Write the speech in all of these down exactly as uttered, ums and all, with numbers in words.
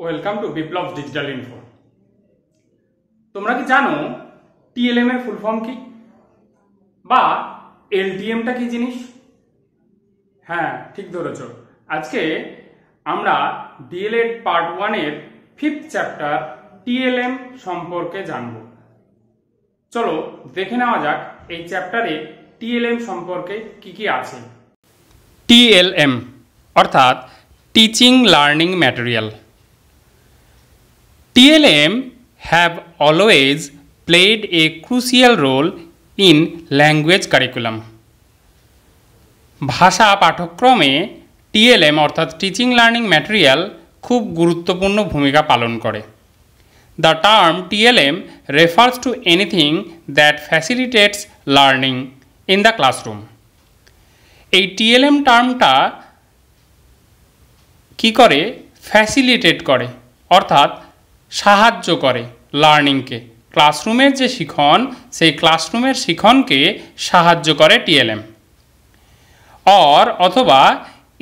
Welcome to Biplab's digital info. तुम्हारा कि जानो टीएलएम एर फुल फॉर्म की बा एलटीएम टा की जिनिश? हाँ ठीक धरेছো। आज के आमरा डीएलएड पार्ट वन एर फिफ्थ चैप्टर टीएलएम सम्पर्के जानबो। चलो देखे नेওয়া যাক এই চ্যাপ্টারে टीएलएम সম্পর্কে কি কি আছে। टीएलएम अर्थात teaching learning material. T L M have always played a crucial role in language curriculum. भाषा पाठ्यक्रमे T L M अर्थात टीचिंग लार्निंग मटेरियल खूब गुरुत्वपूर्ण भूमिका पालन करे। The term T L M refers to anything that facilitates learning in the classroom. এই T L M টার্মটা কি করে? ফ্যাসিলিটেট করে অর্থাৎ সাহায্য করে লার্নিংকে। ক্লাসরুমের যে শিখন সেই ক্লাসরুমের শিখনকে সাহায্য করে টিএলএম। অর অথবা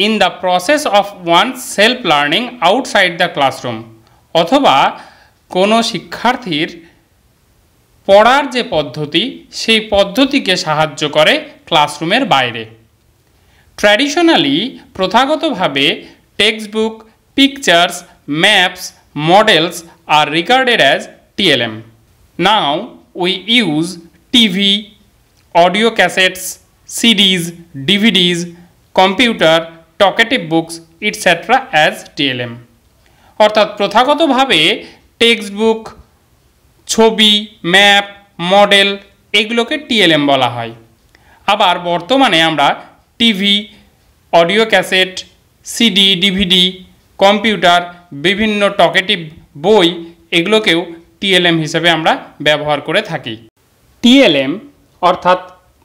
in the process of oneself learning outside the classroom অথবা কোনো শিক্ষার্থীর পড়ার যে পদ্ধতি সেই পদ্ধতিকে সাহায্য করে ক্লাসরুমের বাইরে। ট্র্যাডিশনালি প্রথাগতভাবে text book, pictures, maps, models are regarded as T L M. Now we use T V, audio cassettes, C Ds, D V Ds, computer, talkative books, et cetera as T L M. অর্থাৎ প্রথাগতভাবে text book, ছবি, map, model এগুলোকে T L M বলা হয়। আবার বর্তমানে আমরা TV, audio cassette, CD, DVD, computer, বিভিন্ন talkative বই এগুলোকেও টিএলএম হিসেবে আমরা ব্যবহার করে থাকি। টিএলএম অর্থাৎ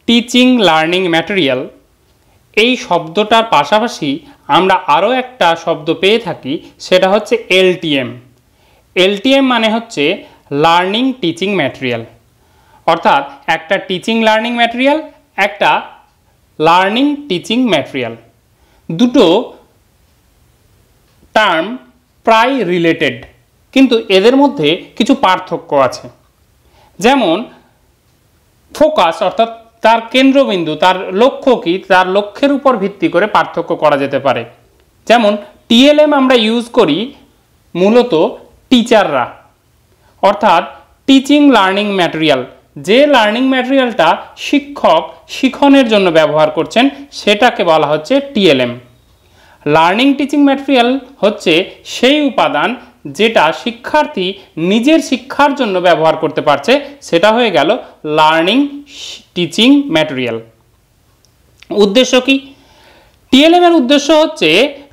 টিচিং লার্নিং ম্যাটেরিয়াল এই শব্দটার পাশাপাশি আমরা আরও একটা শব্দ পেয়ে থাকি, সেটা হচ্ছে এলটিএম। এলটিএম মানে হচ্ছে লার্নিং টিচিং ম্যাটেরিয়াল। অর্থাৎ একটা টিচিং লার্নিং ম্যাটেরিয়াল, একটা লার্নিং টিচিং ম্যাটেরিয়াল, দুটো টার্ম প্রায় রিলেটেড কিন্তু এদের মধ্যে কিছু পার্থক্য আছে। যেমন ফোকাস অর্থাৎ তার কেন্দ্রবিন্দু, তার লক্ষ্য কি, তার লক্ষ্যের উপর ভিত্তি করে পার্থক্য করা যেতে পারে। যেমন টিএলএম আমরা ইউজ করি মূলত টিচাররা, অর্থাৎ টিচিং লার্নিং ম্যাটেরিয়াল, যে লার্নিং ম্যাটেরিয়ালটা শিক্ষক শিখনের জন্য ব্যবহার করছেন সেটাকে বলা হচ্ছে টিএলএম। লার্নিং টিচিং ম্যাটেরিয়াল হচ্ছে সেই উপাদান যেটা শিক্ষার্থী নিজের শিক্ষার জন্য ব্যবহার করতে পারছে, সেটা হয়ে গেল লার্নিং টিচিং ম্যাটেরিয়াল। উদ্দেশ্য কি? টিএলএম এর উদ্দেশ্য হচ্ছে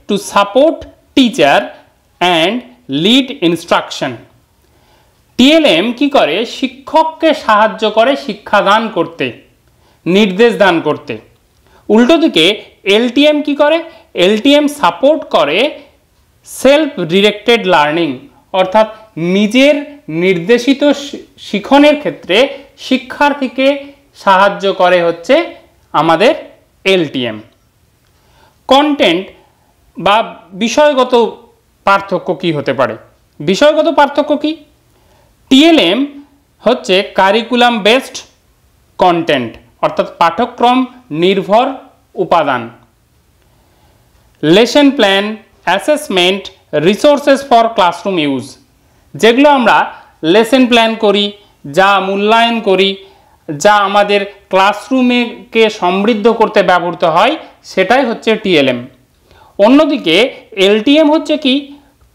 to support teacher and lead instruction. TLM কি করে? শিক্ষককে সাহায্য করে শিক্ষাদান করতে, নির্দেশ দান করতে। উল্টো দিকে এলটিএম কি করে? এলটিএম সাপোর্ট করে সেলফ ডিরেক্টেড লার্নিং অর্থাৎ নিজের নির্দেশিত শিখনের ক্ষেত্রে শিক্ষার্থীকে সাহায্য করে হচ্ছে আমাদের এলটিএম। কন্টেন্ট বা বিষয়গত পার্থক্য কি হতে পারে? বিষয়গত পার্থক্য কি? টিএলএম হচ্ছে কারিকুলাম বেসড কন্টেন্ট অর্থাৎ পাঠ্যক্রম নির্ভর উপাদান। Lesson plan, assessment, resources for classroom use, যেগুলো আমরা লেসন প্ল্যান করি, যা মূল্যায়ন করি, যা আমাদের ক্লাসরুমকে সমৃদ্ধ করতে ব্যবহৃত হয়, সেটাই হচ্ছে টিএলএম। অন্যদিকে এলটিএম হচ্ছে কি?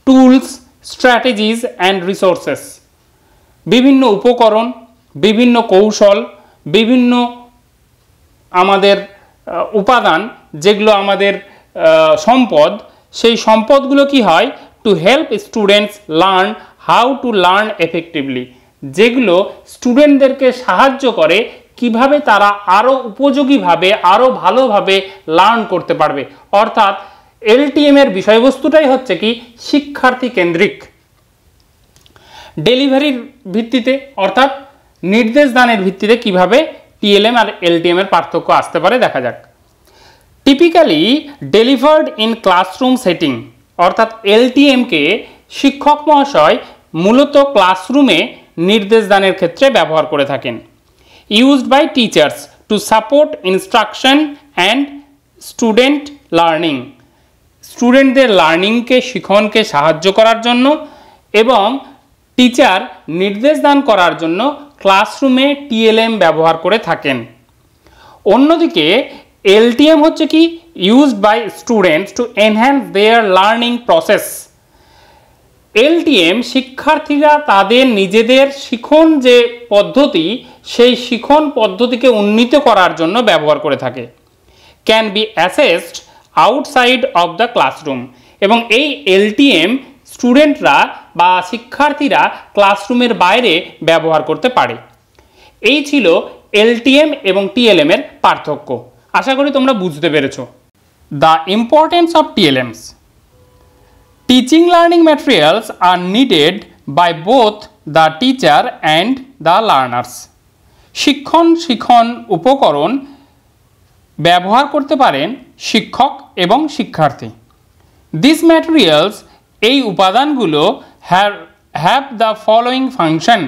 টুলস, স্ট্র্যাটেজিস অ্যান্ড রিসোর্সেস, বিভিন্ন উপকরণ, বিভিন্ন কৌশল, বিভিন্ন আমাদের উপাদান যেগুলো আমাদের সম্পদ, সেই সম্পদগুলো কি হয়? To help students learn how to learn effectively, যেগুলো স্টুডেন্টদেরকে সাহায্য করে কিভাবে তারা আরও উপযোগীভাবে, আরও ভালোভাবে লার্ন করতে পারবে। অর্থাৎ এলটিএম এর বিষয়বস্তুটাই হচ্ছে কি? শিক্ষার্থী কেন্দ্রিক। ডেলিভারির ভিত্তিতে অর্থাৎ নির্দেশ দানের ভিত্তিতে কিভাবে টিএলএম আর এলটিএম এর পার্থক্য আসতে পারে দেখা যাক। Typically delivered in classroom setting অর্থাৎ এলটিএমকে শিক্ষক মহাশয় মূলত ক্লাসরুমে নির্দেশদানের ক্ষেত্রে ব্যবহার করে থাকেন। Used by teachers to support instruction and student learning, স্টুডেন্টদের লার্নিংকে শিখনকে সাহায্য করার জন্য এবং টিচার নির্দেশদান করার জন্য ক্লাসরুমে টিএলএম ব্যবহার করে থাকেন। অন্যদিকে এলটিএম হচ্ছে কি used by students to enhance their learning process. LTM শিক্ষার্থীরা তাদের নিজেদের শিখন যে পদ্ধতি সেই শিখন পদ্ধতিকে উন্নীত করার জন্য ব্যবহার করে থাকে। Can be assessed outside of the classroom, এবং এই এলটিএম স্টুডেন্টরা বা শিক্ষার্থীরা ক্লাসরুমের বাইরে ব্যবহার করতে পারে। এই ছিল এলটিএম এবং টিএলএম এর পার্থক্য। আশা করি তোমরা বুঝতে পেরেছো। The importance of TLMs. Teaching learning materials are needed by both the teacher and the learners. শিক্ষণ শিক্ষণ উপকরণ ব্যবহার করতে পারেন শিক্ষক এবং শিক্ষার্থী। These materials, এই উপাদানগুলো have, have the following function.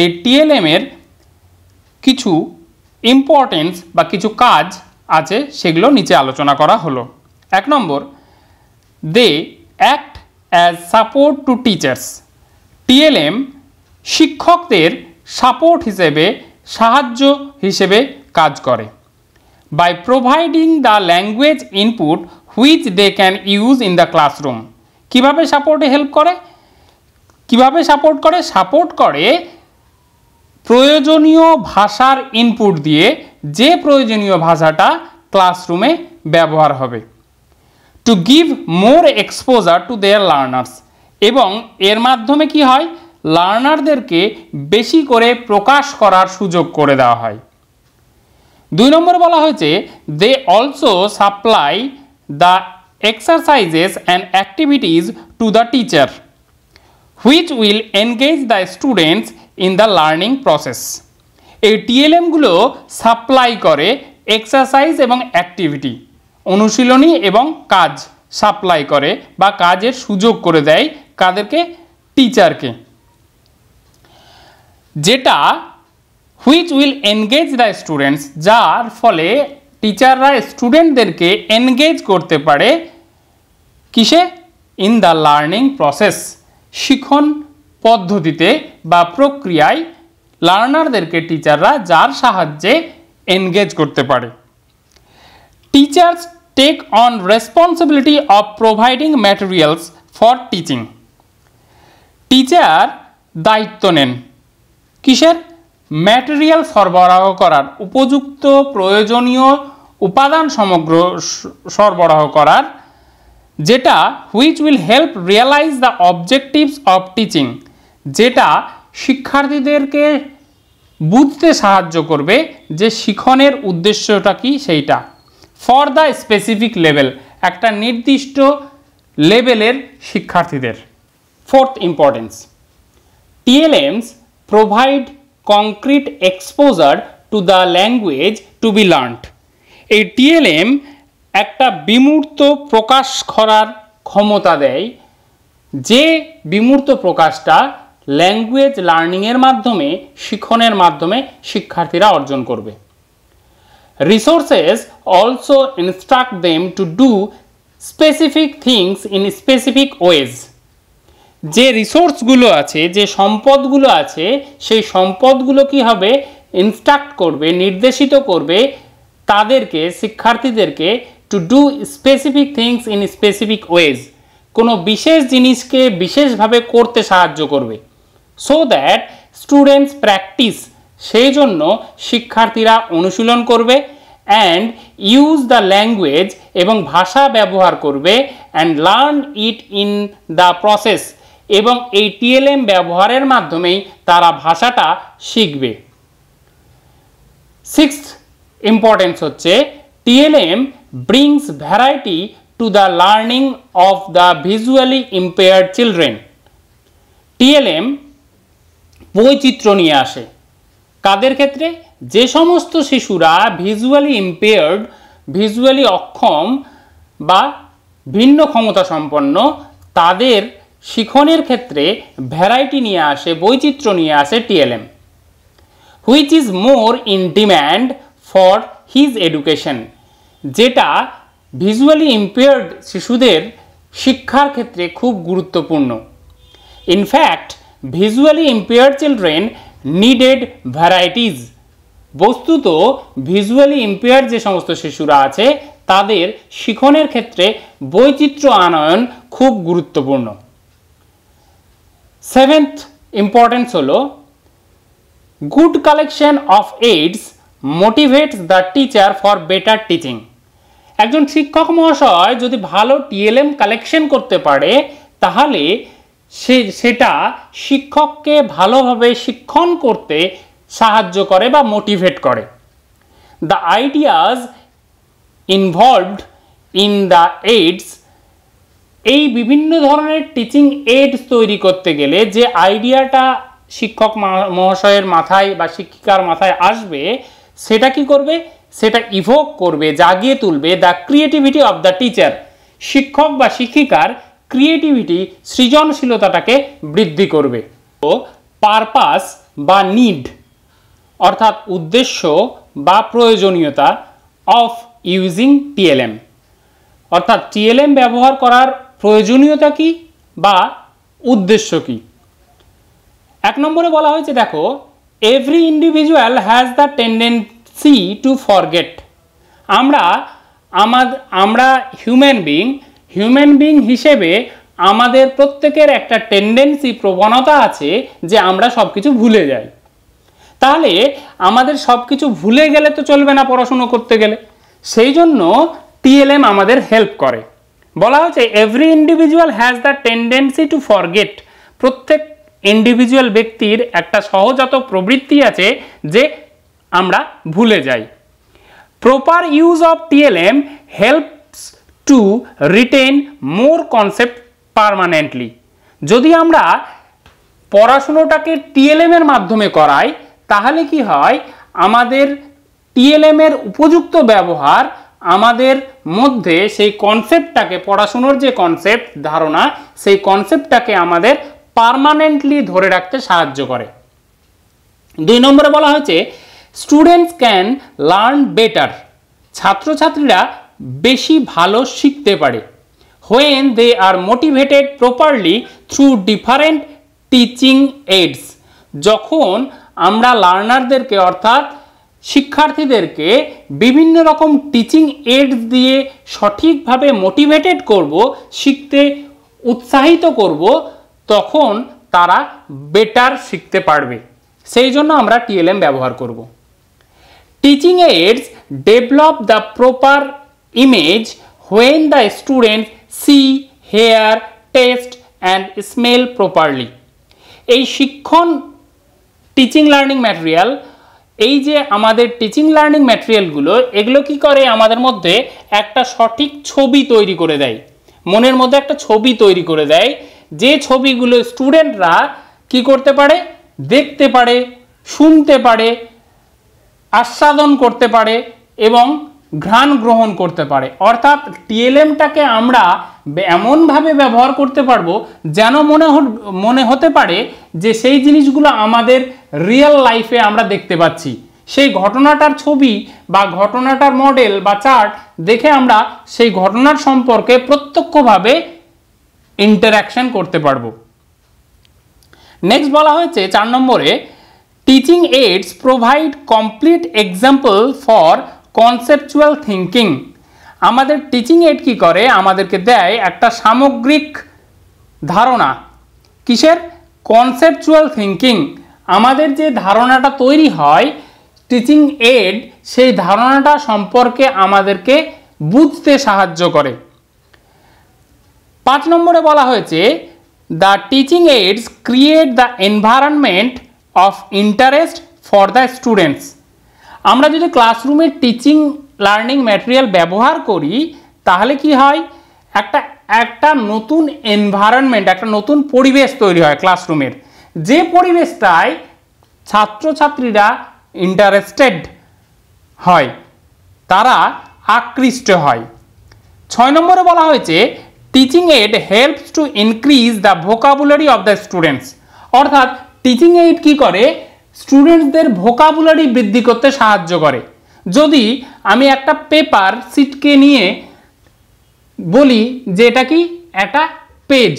এই টিএলএম এর কিছু ইম্পর্টেন্স বা কিছু কাজ আছে, সেগুলো নিচে আলোচনা করা হলো। এক নম্বর, they act as support to teachers. TLM শিক্ষকদের সাপোর্ট হিসেবে, সাহায্য হিসেবে কাজ করে। By providing the language input which they can use in the classroom. কীভাবে সাপোর্টে হেল্প করে, কীভাবে সাপোর্ট করে সাপোর্ট করে প্রয়োজনীয় ভাষার ইনপুট দিয়ে, যে প্রয়োজনীয় ভাষাটা ক্লাসরুমে ব্যবহার হবে। To give more exposure to their learners, এবং এর মাধ্যমে কি হয়, লার্নারদেরকে বেশি করে প্রকাশ করার সুযোগ করে দেওয়া হয়। দুই নম্বর বলা হয়েছে they also supply the exercises and activities to the teacher which will engage the students in the learning process. এই টিএলএম গুলো সাপ্লাই করে এক্সারসাইজ এবং অ্যাক্টিভিটি, অনুশীলনী এবং কাজ সাপ্লাই করে বা কাজের সুযোগ করে দেয় কাদেরকে, টিচারকে। যেটা which will engage the students, যার ফলে টিচাররা স্টুডেন্টদেরকে এনগেজ করতে পারে কিসে, ইন দ্য লার্নিং প্রসেস, শিখন পদ্ধতিতে বা প্রক্রিয়ায় লার্নারদেরকে টিচাররা যার সাহায্যে এনগেজ করতে পারে। Teachers take on responsibility of providing materials for teaching. Teacher দায়িত্ব নেন কিসের, ম্যাটেরিয়াল সরবরাহ করার, উপযুক্ত প্রয়োজনীয় উপাদান সমগ্র সরবরাহ করার, যেটা which will help realize the objectives of teaching, যেটা শিক্ষার্থীদেরকে বুঝতে সাহায্য করবে যে শিখনের উদ্দেশ্যটা কি সেইটা। ফর দ্য স্পেসিফিক লেভেল, একটা নির্দিষ্ট লেভেলের শিক্ষার্থীদের। Fourth importance, TLMs provide concrete exposure to the language to be learned. এই টিএলএম একটা বিমূর্ত প্রকাশ করার ক্ষমতা দেয়, যে বিমূর্ত প্রকাশটা ল্যাঙ্গুয়েজ লার্নিংয়ের মাধ্যমে, শিখনের মাধ্যমে শিক্ষার্থীরা অর্জন করবে। Resources also instruct them to do specific things in specific ways. যে রিসোর্সগুলো আছে, যে সম্পদগুলো আছে, সেই সম্পদগুলো কি হবে, ইনস্ট্রাক্ট করবে, নির্দেশিত করবে তাদেরকে, শিক্ষার্থীদেরকে, to do specific things in specific ways, কোনো বিশেষ জিনিসকে বিশেষভাবে করতে সাহায্য করবে। সো দ্যাট স্টুডেন্টস প্র্যাকটিস, সেই জন্য শিক্ষার্থীরা অনুশীলন করবে। অ্যান্ড ইউজ দ্য ল্যাঙ্গুয়েজ, এবং ভাষা ব্যবহার করবে। And learn it in the process, এবং এই টিএলএম ব্যবহারের মাধ্যমেই তারা ভাষাটা শিখবে। সিক্সথ ইম্পর্টেন্স হচ্ছে TLM brings variety to the learning of the visually impaired children. TLM বৈচিত্র্য নিয়ে আসে কাদের ক্ষেত্রে, যে সমস্ত শিশুরা ভিজুয়ালি ইম্পেয়ার্ড, ভিজুয়ালি অক্ষম বা ভিন্ন ক্ষমতা সম্পন্ন, তাদের শিখনের ক্ষেত্রে ভ্যারাইটি নিয়ে আসে, বৈচিত্র্য নিয়ে আসে TLM, which is more in demand for his education, যেটা ভিজুয়ালি ইম্পেয়ার্ড শিশুদের শিক্ষার ক্ষেত্রে খুব গুরুত্বপূর্ণ। In fact visually impaired children needed varieties, বস্তুত ভিজুয়ালি ইম্পেয়ার্ড যে সমস্ত শিশুরা আছে তাদের শিখনের ক্ষেত্রে বৈচিত্র্য আনয়ন খুব গুরুত্বপূর্ণ। সেভেন্থ ইম্পর্টেন্স হলো good collection of aids motivates the teacher for better teaching. একজন শিক্ষক মহাশয় যদি ভালো টিএলএম কালেকশন করতে পারে তাহলে সে সেটা শিক্ষককে ভালোভাবে শিক্ষণ করতে সাহায্য করে বা মোটিভেট করে। The ideas involved in the aids, এই বিভিন্ন ধরনের টিচিং এইডস তৈরি করতে গেলে যে আইডিয়াটা শিক্ষক মহাশয়ের মাথায় বা শিক্ষিকার মাথায় আসবে সেটা কি করবে, সেটা ইভোক করবে, জাগিয়ে তুলবে the creativity of the teacher, শিক্ষক বা শিক্ষিকার ক্রিয়েটিভিটি সৃজনশীলতাটাকে বৃদ্ধি করবে। তো পারপাস বা নিড অর্থাৎ উদ্দেশ্য বা প্রয়োজনীয়তা অফ ইউজিং টিএলএম, অর্থাৎ টিএলএম ব্যবহার করার প্রয়োজনীয়তা কি বা উদ্দেশ্য কি। এক নম্বরে বলা হয়েছে, দেখো every individual has the tendency to forget, আমরা আমাদের আমরা হিউম্যান বিং হিউম্যান বিং হিসেবে আমাদের প্রত্যেকের একটা টেন্ডেন্সি প্রবণতা আছে যে আমরা সব কিছু ভুলে যাই। তাহলে আমাদের সব কিছু ভুলে গেলে তো চলবে না পড়াশুনো করতে গেলে, সেই জন্য টিএলএম আমাদের হেল্প করে। বলা হচ্ছে every individual has the tendency to forget, প্রত্যেক ইন্ডিভিজুয়াল ব্যক্তির একটা সহজাত প্রবৃত্তি আছে যে আমরা ভুলে যাই। Proper use of TLM helps to retain more concept permanently, যদি আমরা পড়াশুনোটাকে টিএলএমের মাধ্যমে করাই তাহলে কি হয়, আমাদের টিএলএমের উপযুক্ত ব্যবহার আমাদের মধ্যে সেই কনসেপ্টটাকে, পড়াশুনোর যে কনসেপ্ট ধারণা সেই কনসেপ্টটাকে আমাদের পার্মানেন্টলি ধরে রাখতে সাহায্য করে। দুই নম্বরে বলা হয়েছে স্টুডেন্টস ক্যান লার্ন বেটার, ছাত্রছাত্রীরা বেশি ভালো শিখতে পারে when they are motivated properly through different teaching aids, যখন আমরা লার্নারদেরকে অর্থাৎ শিক্ষার্থীদেরকে বিভিন্ন রকম টিচিং এইডস দিয়ে সঠিকভাবে মোটিভেটেড করব, শিখতে উৎসাহিত করব, তখন তারা বেটার শিখতে পারবে। সেই জন্য আমরা টিএলএম ব্যবহার করব। Teaching aids develop the proper image when the student see, hear, taste and smell properly, এই শিক্ষণ টিচিং লার্নিং ম্যাটেরিয়াল, এই যে আমাদের টিচিং লার্নিং ম্যাটেরিয়ালগুলো এগুলো কি করে আমাদের মধ্যে একটা সঠিক ছবি তৈরি করে দেয়, মনের মধ্যে একটা ছবি তৈরি করে দেয়, যে ছবিগুলো স্টুডেন্টরা কি করতে পারে, দেখতে পারে, শুনতে পারে, আস্বাদন করতে পারে এবং ঘ্রাণ গ্রহণ করতে পারে। অর্থাৎ টিএলএমটাকে আমরা এমনভাবে ব্যবহার করতে পারবো যেন মনে মনে হতে পারে যে সেই জিনিসগুলো আমাদের রিয়েল লাইফে আমরা দেখতে পাচ্ছি, সেই ঘটনাটার ছবি বা ঘটনাটার মডেল বা চার্ট দেখে আমরা সেই ঘটনার সম্পর্কে প্রত্যক্ষভাবে ইন্টারাকশন করতে পারবো। নেক্সট বলা হয়েছে চার নম্বরে teaching aids provide complete example for conceptual thinking, আমাদের টিচিং এইড কি করে আমাদেরকে দেয় একটা সামগ্রিক ধারণা, কিসের, কনসেপচুয়াল থিঙ্কিং, আমাদের যে ধারণাটা তৈরি হয় টিচিং এইড সেই ধারণাটা সম্পর্কে আমাদেরকে বুঝতে সাহায্য করে। পাঁচ নম্বরে বলা হয়েছে the teaching aids create the environment of interest for the students, আমরা যদি ক্লাসরুমে টিচিং লার্নিং ম্যাটেরিয়াল ব্যবহার করি তাহলে কি হয়, একটা একটা নতুন এনভায়রনমেন্ট, একটা নতুন পরিবেশ তৈরি হয় ক্লাসরুমের, যে পরিবেশটায় ছাত্রছাত্রীরা ইন্টারেস্টেড হয়, তারা আকৃষ্ট হয়। ছয় নম্বরে বলা হয়েছে teaching aid helps to increase the vocabulary of the students. অর্থাৎ টিচিং এইড কী করে? স্টুডেন্টসদের ভোকাবুলারি বৃদ্ধি করতে সাহায্য করে। যদি আমি একটা পেপার শিটকে নিয়ে বলি যে এটা কি একটা পেজ,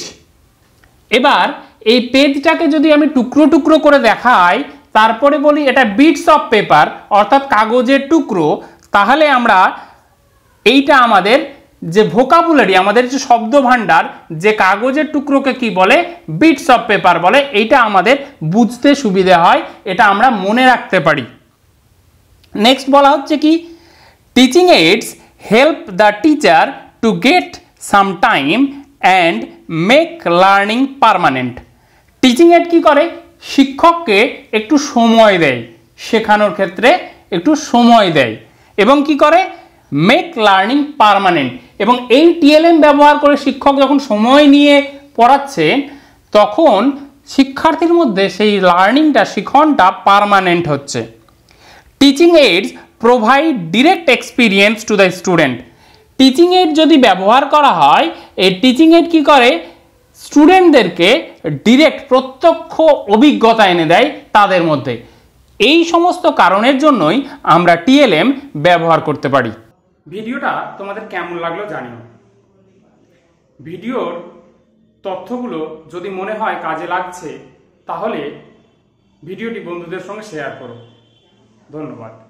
এবার এই পেজটাকে যদি আমি টুকরো টুকরো করে দেখাই, তারপরে বলি এটা বিটস অফ পেপার অর্থাৎ কাগজের টুকরো, তাহলে আমরা এইটা আমাদের যে ভোকাবুলারি, আমাদের যে শব্দ ভাণ্ডার, যে কাগজের টুকরোকে কি বলে? বিটস অফ পেপার বলে। এইটা আমাদের বুঝতে সুবিধে হয়, এটা আমরা মনে রাখতে পারি। নেক্সট বলা হচ্ছে কি, teaching aids help the teacher to get some time and make learning permanent. Teaching aid কী করে? শিক্ষককে একটু সময় দেয়, শেখানোর ক্ষেত্রে একটু সময় দেয় এবং কি করে? Make learning permanent. এবং এই টিএলএম ব্যবহার করে শিক্ষক যখন সময় নিয়ে পড়াচ্ছেন, তখন শিক্ষার্থীর মধ্যে সেই লার্নিংটা, শিখনটা পার্মানেন্ট হচ্ছে। Teaching aids provide direct experience to the student. Teaching aid যদি ব্যবহার করা হয়, এই টিচিং এইড কী করে? স্টুডেন্টদেরকে ডিরেক্ট, প্রত্যক্ষ অভিজ্ঞতা এনে দেয় তাদের মধ্যে। এই সমস্ত কারণের জন্যই আমরা টিএলএম ব্যবহার করতে পারি। ভিডিওটা তোমাদের কেমন লাগলো জানিও। ভিডিওর তথ্যগুলো যদি মনে হয় কাজে লাগছে, তাহলে ভিডিওটি বন্ধুদের সঙ্গে শেয়ার করো। ধন্যবাদ।